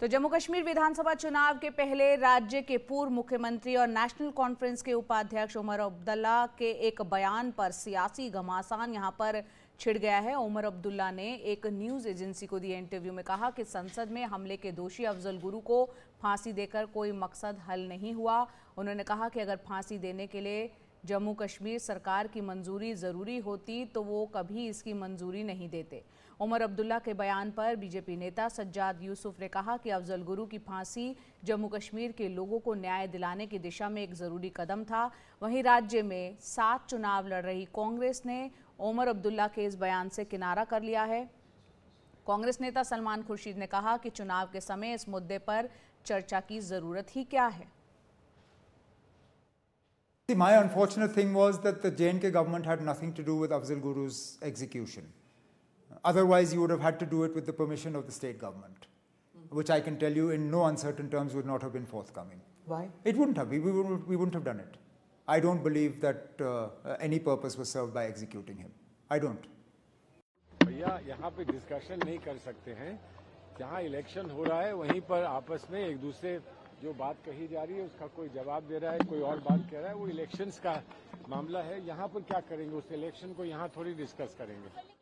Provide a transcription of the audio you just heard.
तो जम्मू कश्मीर विधानसभा चुनाव के पहले राज्य के पूर्व मुख्यमंत्री और नेशनल कॉन्फ्रेंस के उपाध्यक्ष उमर अब्दुल्ला के एक बयान पर सियासी घमासान यहां पर छिड़ गया है। उमर अब्दुल्ला ने एक न्यूज़ एजेंसी को दिए इंटरव्यू में कहा कि संसद में हमले के दोषी अफजल गुरु को फांसी देकर कोई मकसद हल नहीं हुआ। उन्होंने कहा कि अगर फांसी देने के लिए जम्मू कश्मीर सरकार की मंजूरी ज़रूरी होती तो वो कभी इसकी मंजूरी नहीं देते। उमर अब्दुल्ला के बयान पर बीजेपी नेता सज्जाद यूसुफ ने कहा कि अफजल गुरु की फांसी जम्मू कश्मीर के लोगों को न्याय दिलाने की दिशा में एक ज़रूरी कदम था। वहीं राज्य में 7 चुनाव लड़ रही कांग्रेस ने उमर अब्दुल्ला के इस बयान से किनारा कर लिया है। कांग्रेस नेता सलमान खुर्शीद ने कहा कि चुनाव के समय इस मुद्दे पर चर्चा की ज़रूरत ही क्या है। My unfortunate thing was that the J&K government had nothing to do with Afzal Guru's execution. Otherwise, you would have had to do it with the permission of the state government, which I can tell you in no uncertain terms would not have been forthcoming. Why? It wouldn't have. We wouldn't have done it. I don't believe that any purpose was served by executing him. I don't. भैया यहाँ पे discussion नहीं कर सकते हैं। जहाँ election हो रहा है वहीं पर आपस में एक दूसरे जो बात कही जा रही है उसका कोई जवाब दे रहा है, कोई और बात कह रहा है। वो इलेक्शंस का मामला है, यहाँ पर क्या करेंगे उस इलेक्शन को यहाँ थोड़ी डिस्कस करेंगे।